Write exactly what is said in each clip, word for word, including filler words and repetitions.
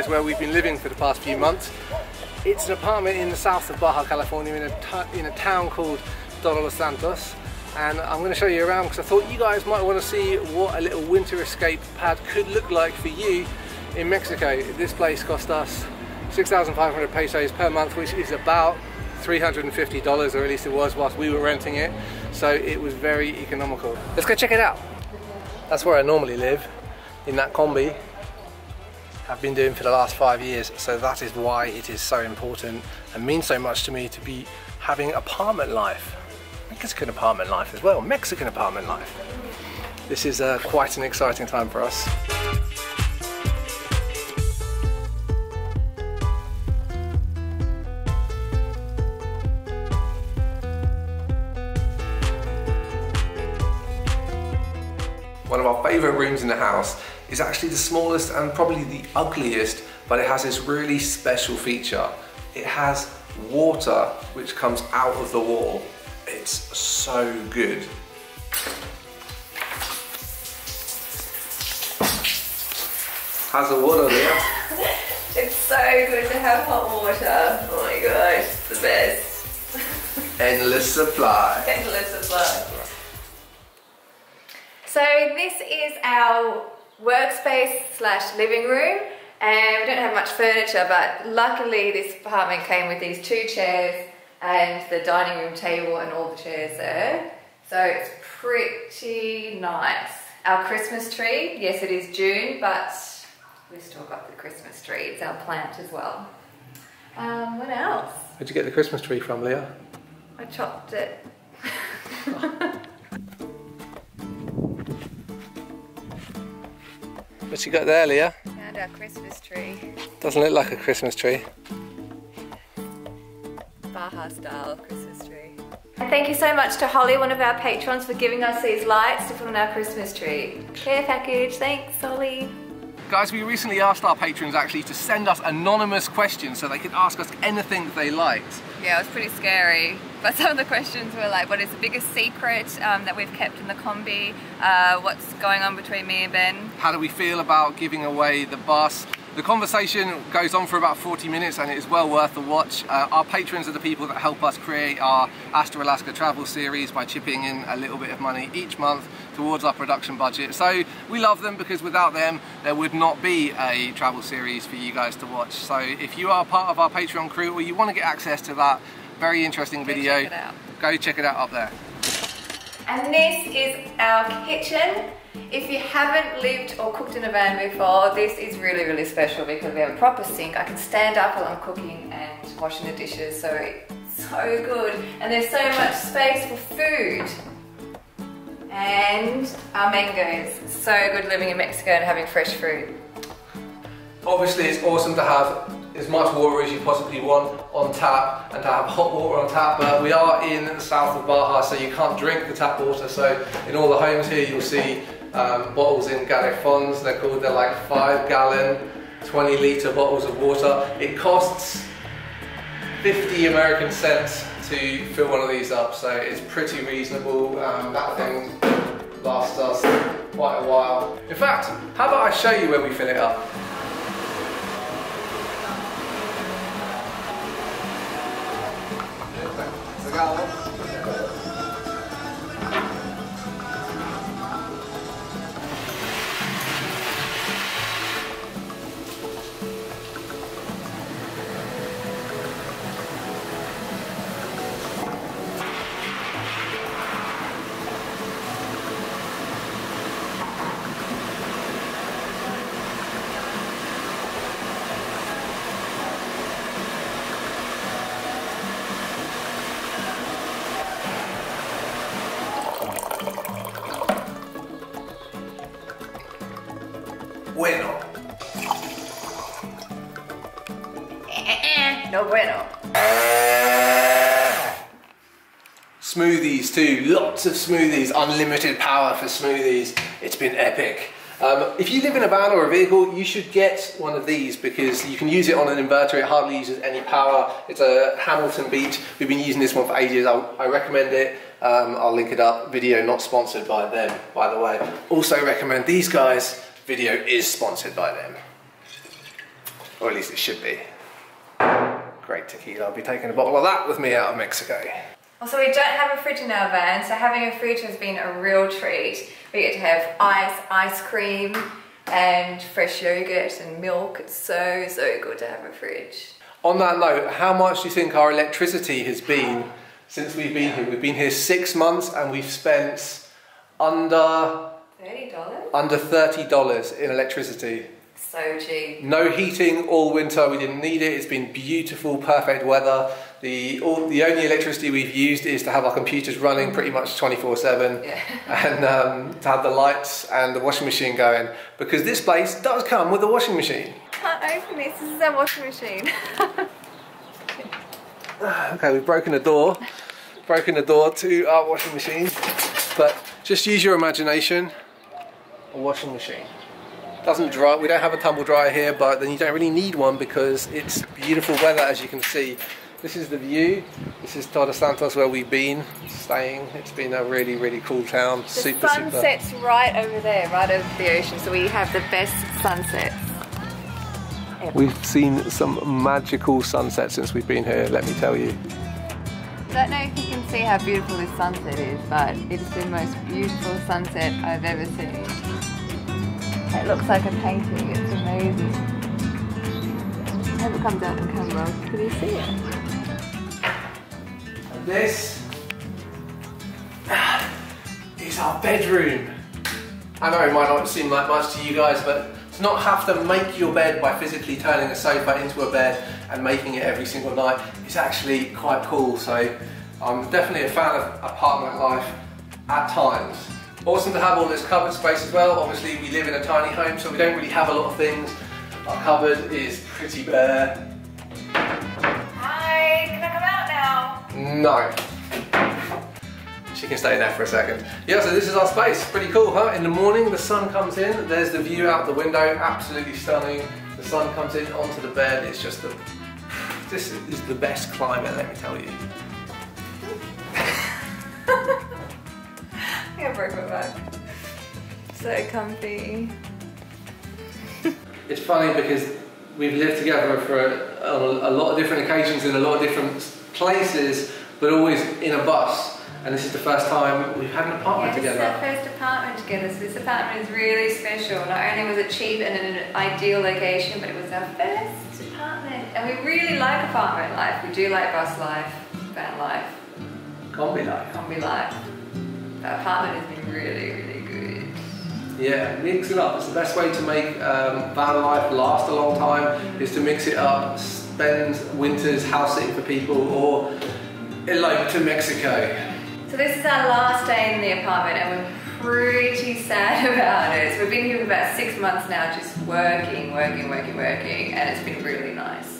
is where we've been living for the past few months. It's an apartment in the south of Baja California in a, in a town called Todos Santos, and I'm going to show you around because I thought you guys might want to see what a little winter escape pad could look like for you in Mexico. This place cost us six thousand five hundred pesos per month, which is about three hundred fifty dollars, or at least it was whilst we were renting it, so it was very economical. Let's go check it out. That's where I normally live, in that Kombi. I've been doing for the last five years, so that is why it is so important and means so much to me to be having apartment life. Mexican apartment life as well, Mexican apartment life. This is uh, quite an exciting time for us. One of our favourite rooms in the house is actually the smallest and probably the ugliest, but it has this really special feature. It has water which comes out of the wall. It's so good. How's the water there? It's so good to have hot water. Oh my gosh, it's the best. Endless supply. Endless supply. So this is our workspace slash living room, and we don't have much furniture, but luckily this apartment came with these two chairs and the dining room table and all the chairs there. So it's pretty nice. Our Christmas tree, yes it is June, but we've still got the Christmas tree. It's our plant as well. Um, what else? Where'd you get the Christmas tree from, Leah? I chopped it. What you got there, Leah? Found our Christmas tree. Doesn't look like a Christmas tree. Baja style Christmas tree. And thank you so much to Holly, one of our patrons, for giving us these lights to put on our Christmas tree. Care package, thanks Holly. Guys, we recently asked our patrons actually to send us anonymous questions so they could ask us anything that they liked. Yeah, it was pretty scary. But some of the questions were like, what is the biggest secret um, that we've kept in the Kombi? Uh, what's going on between me and Ben? How do we feel about giving away the bus? The conversation goes on for about forty minutes and it is well worth the watch. Uh, our patrons are the people that help us create our Astro Alaska travel series by chipping in a little bit of money each month towards our production budget. So we love them because without them there would not be a travel series for you guys to watch. So if you are part of our Patreon crew or you want to get access to that very interesting video, go check it out, go check it out up there. And this is our kitchen. If you haven't lived or cooked in a van before, this is really, really special because we have a proper sink. I can stand up while I'm cooking and washing the dishes, so it's so good. And there's so much space for food. And our mangoes. So good living in Mexico and having fresh fruit. Obviously, it's awesome to have as much water as you possibly want on tap and to have hot water on tap, but we are in the south of Baja, so you can't drink the tap water. So in all the homes here you'll see um, bottles in galefons, they're called. They're like five gallon twenty litre bottles of water. It costs fifty American cents to fill one of these up, so it's pretty reasonable. Um, that thing lasts us quite a while. In fact, how about I show you when we fill it up? Bueno. No bueno. Smoothies too, lots of smoothies, unlimited power for smoothies. It's been epic. Um, if you live in a van or a vehicle, you should get one of these because you can use it on an inverter. It hardly uses any power. It's a Hamilton Beach. We've been using this one for ages. I, I recommend it. Um, I'll link it up. Video not sponsored by them, by the way. Also recommend these guys. Video is sponsored by them. Or at least it should be. Great tequila. I'll be taking a bottle of that with me out of Mexico. Also, we don't have a fridge in our van, so having a fridge has been a real treat. We get to have ice, ice cream, and fresh yogurt and milk. It's so, so good to have a fridge. On that note, how much do you think our electricity has been since we've been here? We've been here six months and we've spent under thirty dollars? Under thirty dollars in electricity. So cheap. No heating all winter, we didn't need it. It's been beautiful, perfect weather. The, all, the only electricity we've used is to have our computers running pretty much twenty-four seven, yeah. And um, to have the lights and the washing machine going, because this place does come with a washing machine. I can't open this, this is our washing machine. Okay, we've broken the door, broken the door to our washing machine, but just use your imagination, a washing machine. Doesn't dry, we don't have a tumble dryer here, but then you don't really need one because it's beautiful weather, as you can see. This is the view. This is Todos Santos, where we've been staying. It's been a really, really cool town. The super, sun super. sets right over there, right over the ocean, so we have the best sunsets ever. We've seen some magical sunsets since we've been here, let me tell you. I don't know if you can see how beautiful this sunset is, but it's the most beautiful sunset I've ever seen. It looks like a painting, it's amazing. I hope it comes out and comes well. Can you see it? And this is our bedroom. I know it might not seem like much to you guys, but to not have to make your bed by physically turning a sofa into a bed and making it every single night is actually quite cool. So I'm definitely a fan of apartment life at times. Awesome to have all this cupboard space as well. Obviously we live in a tiny home, so we don't really have a lot of things. Our cupboard is pretty bare. Hi, can I come out now? No. She can stay there for a second. Yeah, so this is our space. Pretty cool, huh? In the morning the sun comes in, there's the view out the window, absolutely stunning. The sun comes in onto the bed, it's just the... This is the best climate, let me tell you. I broke my back. So comfy. It's funny because we've lived together for a, a, a lot of different occasions in a lot of different places, but always in a bus. And this is the first time we've had an apartment yeah, together. It's our first apartment together, so this apartment is really special. Not only was it cheap and in an ideal location, but it was our first apartment. And we really like apartment life. We do like bus life, van life. Kombi life. Kombi life. That apartment has been really, really good. Yeah, mix it up. It's the best way to make um, van life last a long time, mm-hmm. is to mix it up, spend winters housing for people, or elope to Mexico. So this is our last day in the apartment and we're pretty sad about it. So we've been here for about six months now, just working, working, working, working, and it's been really nice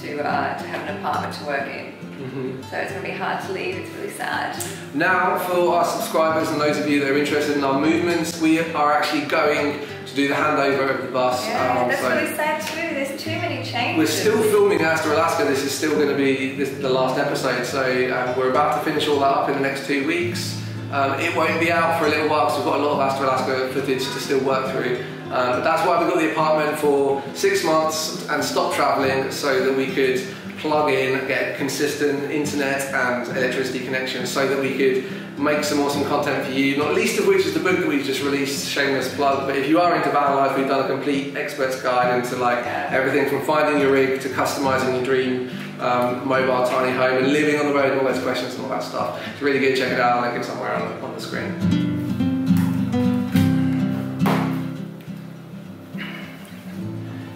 to, uh, to have an apartment to work in. Mm-hmm. So it's going to be hard to leave, it's really sad. Now for our subscribers and those of you that are interested in our movements, we are actually going to do the handover of the bus. Yeah, um, that's so really sad too, there's too many changes. We're still filming Astro Alaska, this is still going to be this, the last episode, so um, we're about to finish all that up in the next two weeks. Um, it won't be out for a little while because we've got a lot of Astro Alaska footage to still work through. Um, but that's why we got the apartment for six months and stopped travelling so that we could plug in, get consistent internet and electricity connections so that we could make some awesome content for you, not least of which is the book that we've just released, shameless plug, but if you are into van life, we've done a complete expert's guide into like everything from finding your rig to customising your dream um, mobile tiny home and living on the road and all those questions and all that stuff. It's really good, check it out, I'll link it somewhere on, on the screen.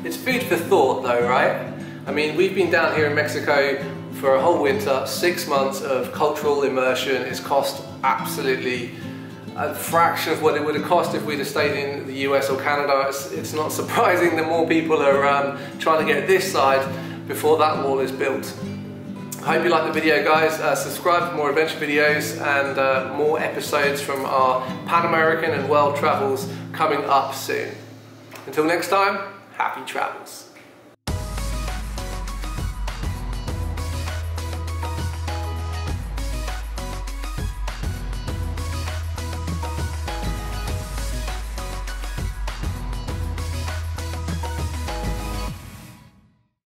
It's food for thought though, right? I mean, we've been down here in Mexico for a whole winter, six months of cultural immersion. It's cost absolutely a fraction of what it would have cost if we'd have stayed in the U S or Canada. It's, it's not surprising that more people are um, trying to get this side before that wall is built. I hope you liked the video, guys. Uh, subscribe for more adventure videos and uh, more episodes from our Pan American and world travels coming up soon. Until next time, happy travels.